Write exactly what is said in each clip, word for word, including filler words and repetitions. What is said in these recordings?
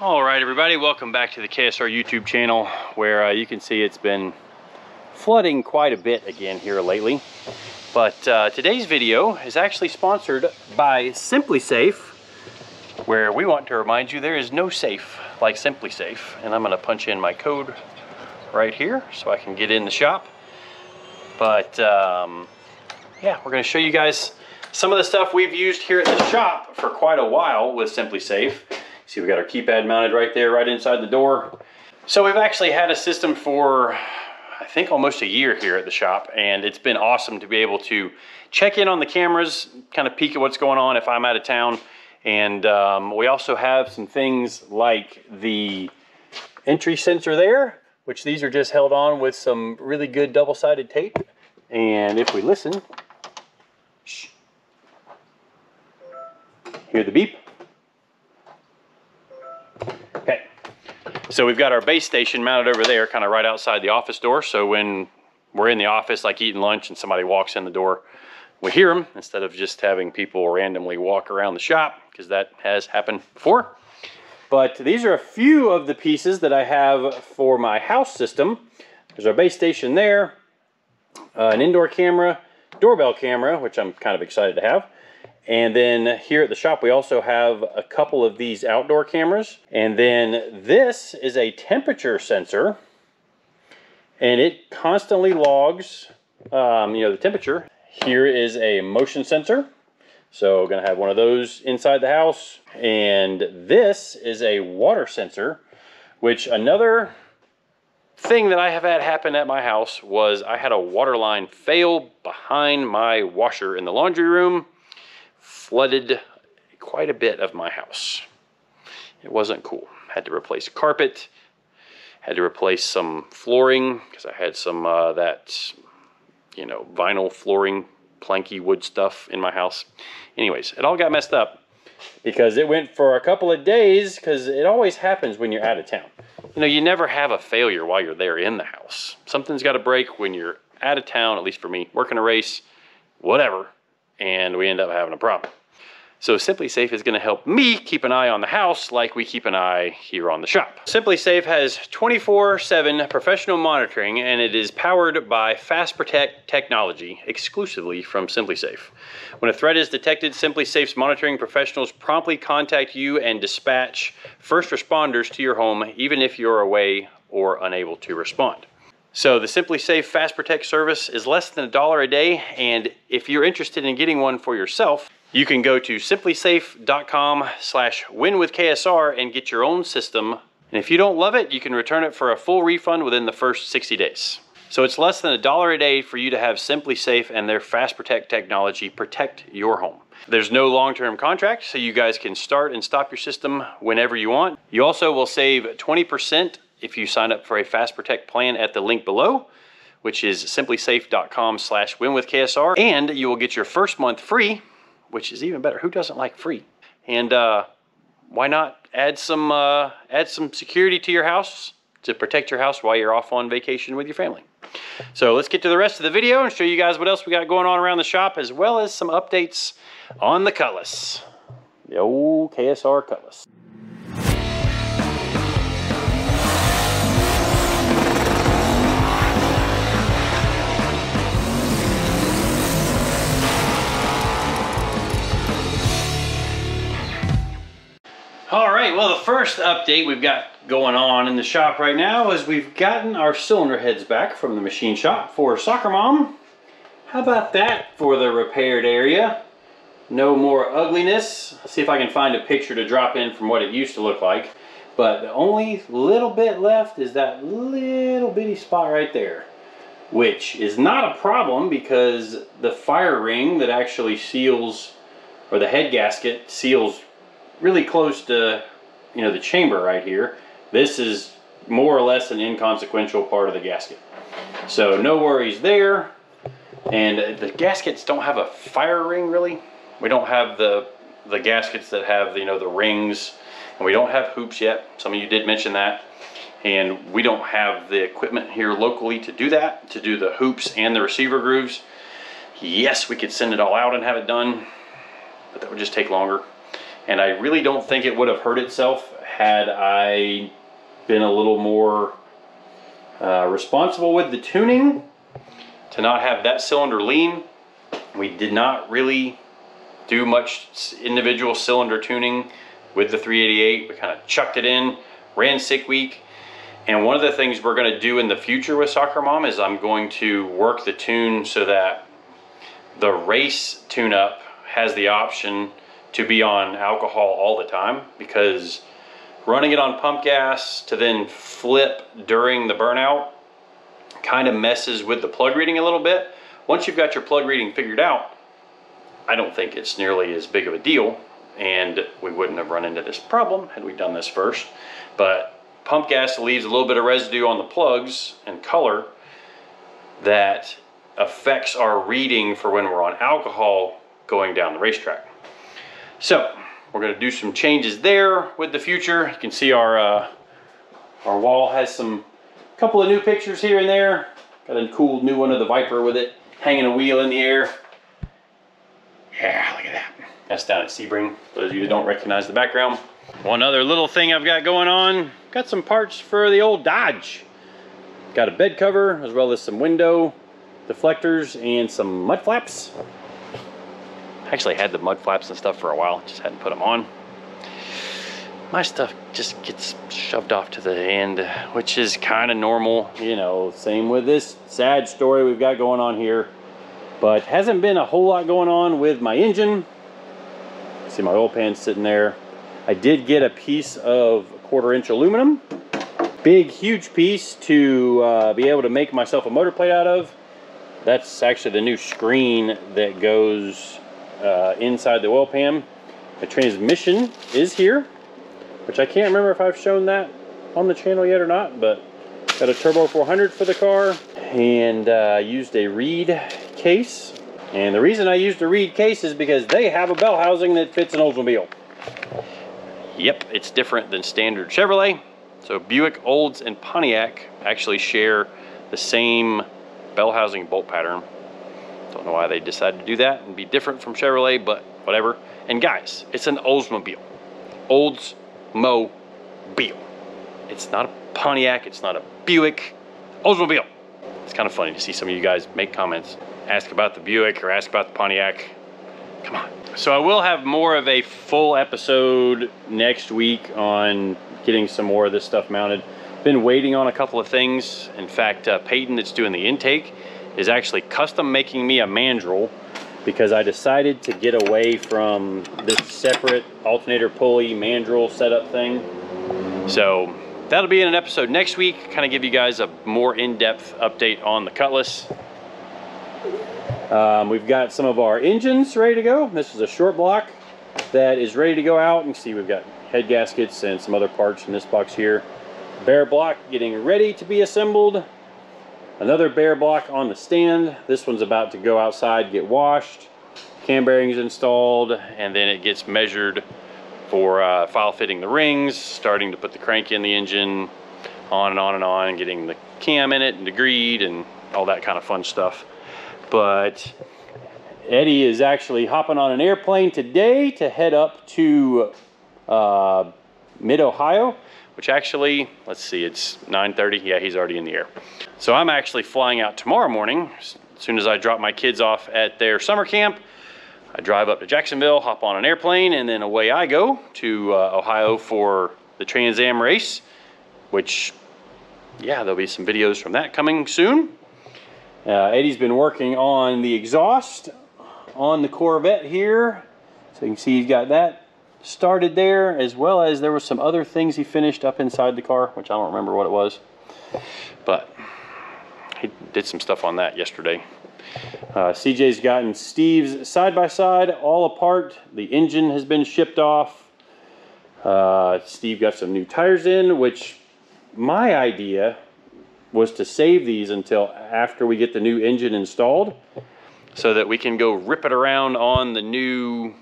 All right, everybody, welcome back to the K S R YouTube channel, where uh, you can see it's been flooding quite a bit again here lately. But uh, today's video is actually sponsored by SimpliSafe, where we want to remind you there is no safe like SimpliSafe. And I'm going to punch in my code right here so I can get in the shop. But um, yeah, we're going to show you guys some of the stuff we've used here at the shop for quite a while with SimpliSafe. See, we've got our keypad mounted right there, right inside the door. So we've actually had a system for, I think, almost a year here at the shop, and it's been awesome to be able to check in on the cameras, kind of peek at what's going on if I'm out of town. And um, we also have some things like the entry sensor there, which these are just held on with some really good double-sided tape. And if we listen, shh, hear the beep. So we've got our base station mounted over there, kind of right outside the office door. So when we're in the office, like eating lunch, and somebody walks in the door, we hear them instead of just having people randomly walk around the shop, because that has happened before. But these are a few of the pieces that I have for my house system. There's our base station there, uh, an indoor camera, doorbell camera, which I'm kind of excited to have. And then here at the shop, we also have a couple of these outdoor cameras. And then this is a temperature sensor, and it constantly logs, um, you know, the temperature. Here is a motion sensor. So we're gonna have one of those inside the house. And this is a water sensor, which another thing that I have had happen at my house was I had a water line fail behind my washer in the laundry room. Flooded quite a bit of my house. It wasn't cool. Had to replace carpet, had to replace some flooring, because I had some uh, that, you know, vinyl flooring, planky wood stuff in my house. Anyways, it all got messed up because it went for a couple of days, because it always happens when you're out of town. You know, you never have a failure while you're there in the house. Something's got to break when you're out of town, at least for me, working a race, whatever, and we end up having a problem. So SimpliSafe is gonna help me keep an eye on the house like we keep an eye here on the shop. SimpliSafe has twenty-four seven professional monitoring, and it is powered by FastProtect technology exclusively from SimpliSafe. When a threat is detected, SimpliSafe's monitoring professionals promptly contact you and dispatch first responders to your home, even if you're away or unable to respond. So the SimpliSafe FastProtect service is less than a dollar a day, and if you're interested in getting one for yourself, you can go to SimpliSafe.com slash winwithksr and get your own system. And if you don't love it, you can return it for a full refund within the first sixty days. So it's less than a dollar a day for you to have SimpliSafe and their FastProtect technology protect your home. There's no long-term contract, so you guys can start and stop your system whenever you want. You also will save twenty percent if you sign up for a FastProtect plan at the link below, which is SimpliSafe.com slash winwithksr. And you will get your first month free, which is even better. Who doesn't like free? And uh, why not add some uh, add some security to your house to protect your house while you're off on vacation with your family. So let's get to the rest of the video and show you guys what else we got going on around the shop, as well as some updates on the Cutlass, the old K S R Cutlass. All right, well, the first update we've got going on in the shop right now is we've gotten our cylinder heads back from the machine shop for Soccer Mom. How about that for the repaired area? No more ugliness. Let's see if I can find a picture to drop in from what it used to look like. But the only little bit left is that little bitty spot right there, which is not a problem because the fire ring that actually seals, or the head gasket seals, really close to, you know, the chamber right here. This is more or less an inconsequential part of the gasket. So no worries there. And the gaskets don't have a fire ring, really. We don't have the, the gaskets that have, you know, the rings. And we don't have hoops yet. Some of you did mention that. And we don't have the equipment here locally to do that, to do the hoops and the receiver grooves. Yes, we could send it all out and have it done, but that would just take longer. And I really don't think it would have hurt itself had I been a little more uh, responsible with the tuning to not have that cylinder lean. We did not really do much individual cylinder tuning with the three eighty-eight. We kind of chucked it in, ran sick week. And one of the things we're going to do in the future with Soccer Mom is I'm going to work the tune so that the race tune-up has the option to be on alcohol all the time, because running it on pump gas to then flip during the burnout kind of messes with the plug reading a little bit. Once you've got your plug reading figured out, I don't think it's nearly as big of a deal, and we wouldn't have run into this problem had we done this first. But pump gas leaves a little bit of residue on the plugs and color that affects our reading for when we're on alcohol going down the racetrack. So we're going to do some changes there with the future. You can see our uh, our wall has some couple of new pictures here and there. Got a cool new one of the Viper with it hanging a wheel in the air. Yeah, look at that. That's down at Sebring, for those of you who don't recognize the background. One other little thing I've got going on, got some parts for the old Dodge. Got a bed cover as well as some window deflectors and some mud flaps. I actually had the mud flaps and stuff for a while, just hadn't put them on. My stuff just gets shoved off to the end, which is kind of normal. You know, same with this sad story we've got going on here. But hasn't been a whole lot going on with my engine. See my oil pan sitting there. I did get a piece of quarter inch aluminum. Big, huge piece to uh, be able to make myself a motor plate out of. That's actually the new screen that goes uh, inside the oil pan. The transmission is here, which I can't remember if I've shown that on the channel yet or not, but got a turbo four hundred for the car and uh, used a Reed case. And the reason I used a Reed case is because they have a bell housing that fits an Oldsmobile. Yep, it's different than standard Chevrolet. So Buick, Olds, and Pontiac actually share the same bell housing bolt pattern. Don't know why they decided to do that and be different from Chevrolet, but whatever. And guys, it's an Oldsmobile. Oldsmobile. It's not a Pontiac, it's not a Buick. Oldsmobile. It's kind of funny to see some of you guys make comments. Ask about the Buick or ask about the Pontiac. Come on. So I will have more of a full episode next week on getting some more of this stuff mounted. Been waiting on a couple of things. In fact, uh, Peyton that's doing the intake is actually custom making me a mandrel because I decided to get away from this separate alternator pulley mandrel setup thing. So that'll be in an episode next week. Kind of give you guys a more in-depth update on the Cutlass. Um, we've got some of our engines ready to go. This is a short block that is ready to go out. You can see we've got head gaskets and some other parts in this box here. Bare block getting ready to be assembled. Another bare block on the stand. This one's about to go outside, get washed, cam bearings installed, and then it gets measured for uh, file fitting the rings, starting to put the crank in the engine, on and on and on, getting the cam in it and degreed and all that kind of fun stuff. But Eddie is actually hopping on an airplane today to head up to uh, Mid-Ohio, which actually, let's see, it's nine thirty. Yeah, he's already in the air. So I'm actually flying out tomorrow morning. As soon as I drop my kids off at their summer camp, I drive up to Jacksonville, hop on an airplane, and then away I go to uh, Ohio for the Trans Am race, which, yeah, there'll be some videos from that coming soon. Uh, Eddie's been working on the exhaust on the Corvette here. So you can see he's got that started there, as well as there were some other things he finished up inside the car, which I don't remember what it was. But he did some stuff on that yesterday. Uh, C J's gotten Steve's side-by-side all apart. The engine has been shipped off. Uh, Steve got some new tires in, which my idea was to save these until after we get the new engine installed so that we can go rip it around on the new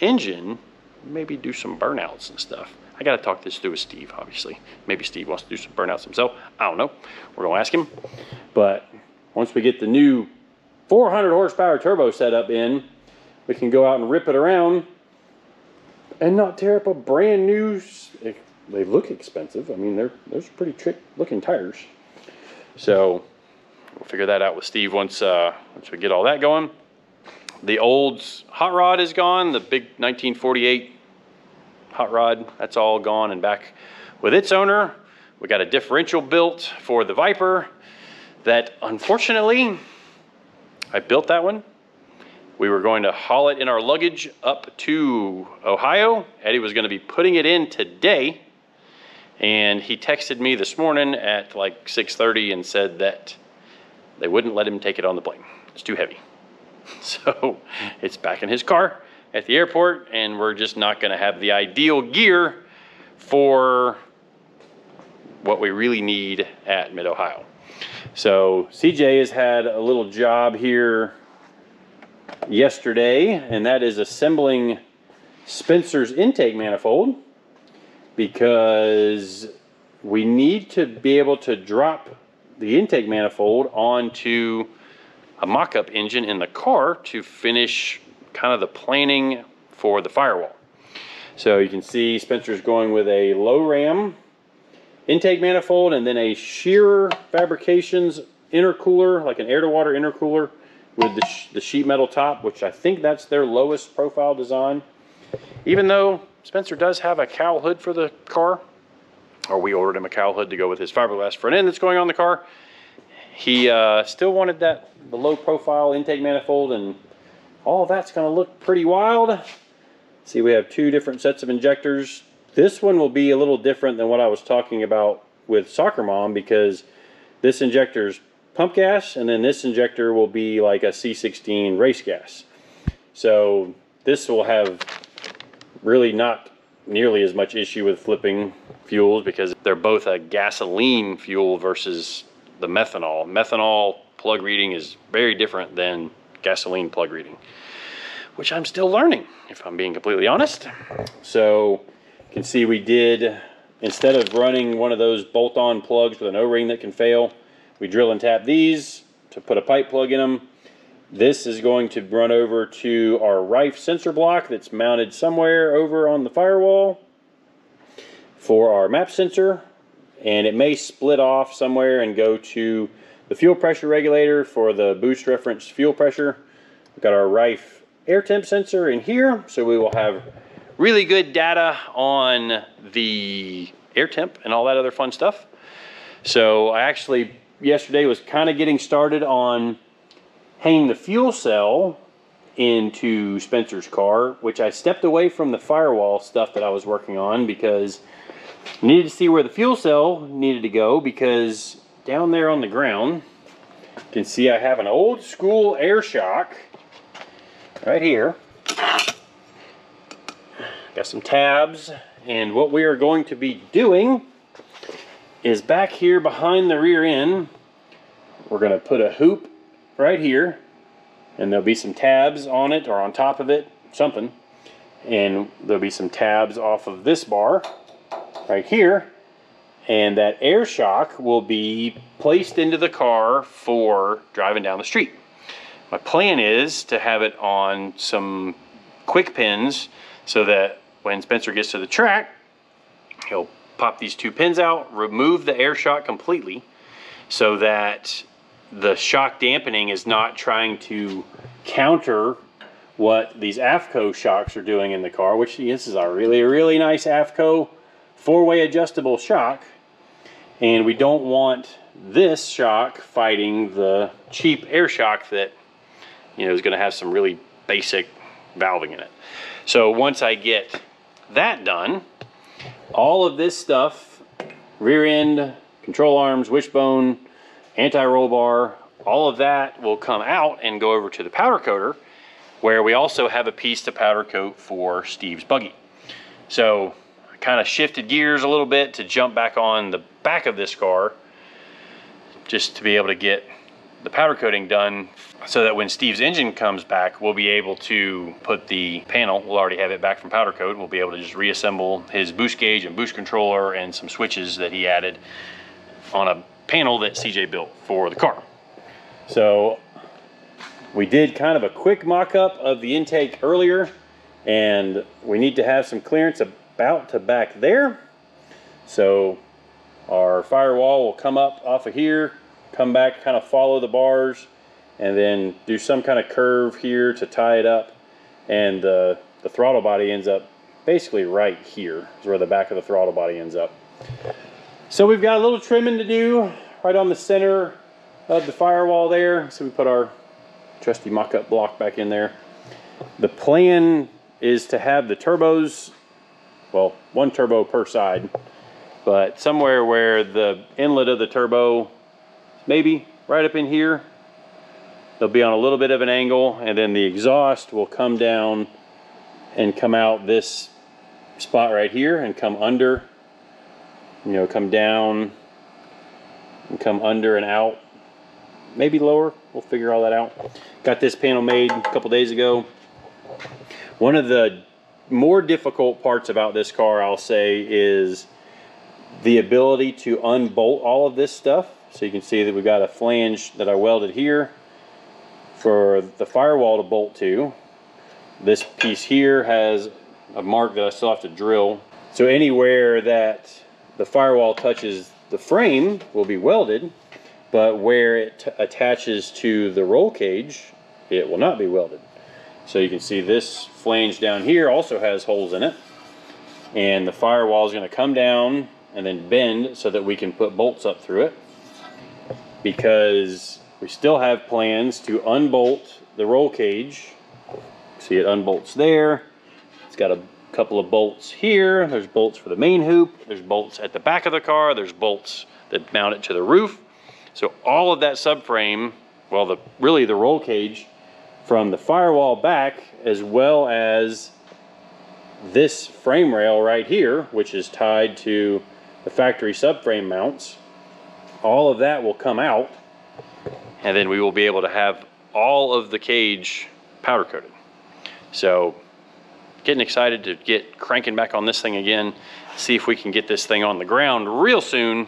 engine, maybe do some burnouts and stuff. I got to talk this through with Steve, obviously. Maybe Steve wants to do some burnouts himself. I don't know. We're going to ask him. But once we get the new four hundred horsepower turbo setup in, we can go out and rip it around and not tear up a brand new, they look expensive. I mean, they're, those are pretty trick looking tires. So we'll figure that out with Steve once, uh, once we get all that going. The old hot rod is gone. The big nineteen forty-eight hot rod, that's all gone and back with its owner. We got a differential built for the Viper that, unfortunately, I built that one. We were going to haul it in our luggage up to Ohio. Eddie was going to be putting it in today. And he texted me this morning at like six thirty and said that they wouldn't let him take it on the plane. It's too heavy. So it's back in his car at the airport, and we're just not going to have the ideal gear for what we really need at Mid-Ohio. So C J has had a little job here yesterday, and that is assembling Spencer's intake manifold, because we need to be able to drop the intake manifold onto a mock-up engine in the car to finish kind of the planning for the firewall. So you can see Spencer's going with a low ram intake manifold and then a Shearer Fabrications intercooler, like an air-to-water intercooler with the, sh the sheet metal top, which I think that's their lowest profile design. Even though Spencer does have a cowl hood for the car, or we ordered him a cowl hood to go with his fiberglass front end that's going on the car, he uh, still wanted that the low profile intake manifold, and all that's gonna look pretty wild. See, we have two different sets of injectors. This one will be a little different than what I was talking about with Soccer Mom, because this injector's pump gas, and then this injector will be like a C sixteen race gas. So this will have really not nearly as much issue with flipping fuels, because they're both a gasoline fuel versus the methanol. Methanol plug reading is very different than gasoline plug reading, which I'm still learning, if I'm being completely honest. So you can see we did, instead of running one of those bolt-on plugs with an O-ring that can fail, we drill and tap these to put a pipe plug in them. This is going to run over to our Rife sensor block that's mounted somewhere over on the firewall for our map sensor, and it may split off somewhere and go to the fuel pressure regulator for the boost reference fuel pressure. We've got our Rife air temp sensor in here, so we will have really good data on the air temp and all that other fun stuff. So I actually yesterday was kind of getting started on hanging the fuel cell into Spencer's car, which I stepped away from the firewall stuff that I was working on because I needed to see where the fuel cell needed to go, because down there on the ground, you can see I have an old school air shock right here. Got some tabs, and what we are going to be doing is back here behind the rear end, we're going to put a hoop right here, and there'll be some tabs on it or on top of it, something, and there'll be some tabs off of this bar right here, and that air shock will be placed into the car for driving down the street. My plan is to have it on some quick pins so that when Spencer gets to the track, he'll pop these two pins out, remove the air shock completely so that the shock dampening is not trying to counter what these AFCO shocks are doing in the car, which this is a really, really nice AFCO four-way adjustable shock. And we don't want this shock fighting the cheap air shock that, you know, is gonna have some really basic valving in it. So once I get that done, all of this stuff, rear end, control arms, wishbone, anti-roll bar, all of that will come out and go over to the powder coater, where we also have a piece to powder coat for Steve's buggy. So I kind of shifted gears a little bit to jump back on the back of this car, just to be able to get the powder coating done so that when Steve's engine comes back, we'll be able to put the panel, we'll already have it back from powder coat, we'll be able to just reassemble his boost gauge and boost controller and some switches that he added on a panel that C J built for the car. So we did kind of a quick mock-up of the intake earlier, and we need to have some clearance about to back there. So our firewall will come up off of here, come back, kind of follow the bars, and then do some kind of curve here to tie it up. And uh, the throttle body ends up basically right here is where the back of the throttle body ends up. So we've got a little trimming to do right on the center of the firewall there. So we put our trusty mock-up block back in there. The plan is to have the turbos, well, one turbo per side, but somewhere where the inlet of the turbo, maybe right up in here, they'll be on a little bit of an angle, and then the exhaust will come down and come out this spot right here and come under, you know, come down and come under and out, maybe lower. We'll figure all that out. Got this panel made a couple days ago. One of the more difficult parts about this car, I'll say, is the ability to unbolt all of this stuff. So you can see that we've got a flange that I welded here for the firewall to bolt to. This piece here has a mark that I still have to drill. So anywhere that the firewall touches the frame will be welded, but where it attaches to the roll cage, it will not be welded. So you can see this flange down here also has holes in it, and the firewall is going to come down and then bend so that we can put bolts up through it, because we still have plans to unbolt the roll cage. See, it unbolts there. It's got a couple of bolts here. There's bolts for the main hoop. There's bolts at the back of the car. There's bolts that mount it to the roof. So all of that subframe, well, the really the roll cage from the firewall back, as well as this frame rail right here, which is tied to the factory subframe mounts, all of that will come out, and then we will be able to have all of the cage powder coated. So getting excited to get cranking back on this thing again, see if we can get this thing on the ground real soon.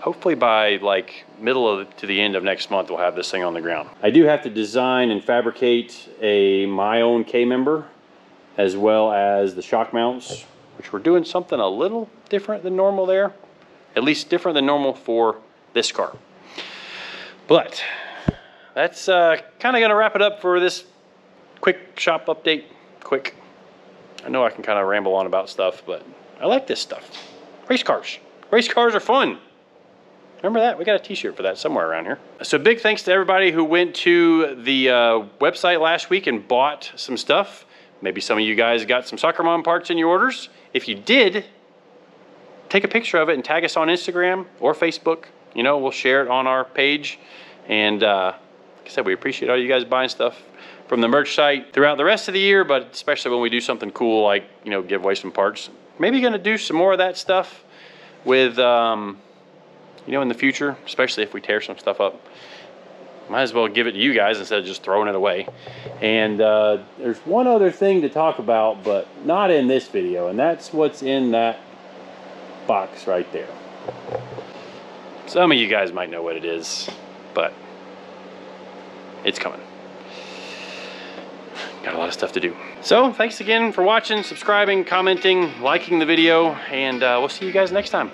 Hopefully by like middle of to the end of next month, we'll have this thing on the ground. I do have to design and fabricate a my own K-member, as well as the shock mounts, which we're doing something a little different than normal there, at least different than normal for this car. But that's uh, kind of going to wrap it up for this quick shop update. Quick. I know I can kind of ramble on about stuff, but I like this stuff. Race cars. Race cars are fun. Remember that? We got a t-shirt for that somewhere around here. So big thanks to everybody who went to the uh, website last week and bought some stuff. Maybe some of you guys got some Soccer Mom parts in your orders. If you did, take a picture of it and tag us on Instagram or Facebook. You know, we'll share it on our page. And uh, like I said, we appreciate all you guys buying stuff from the merch site throughout the rest of the year, but especially when we do something cool like, you know, give away some parts. Maybe gonna do some more of that stuff with, um, you know, in the future, especially if we tear some stuff up. Might as well give it to you guys instead of just throwing it away. And uh, there's one other thing to talk about, but not in this video, and that's what's in that box right there. Some of you guys might know what it is, but it's coming. Got a lot of stuff to do. So thanks again for watching, subscribing, commenting, liking the video, and uh, we'll see you guys next time.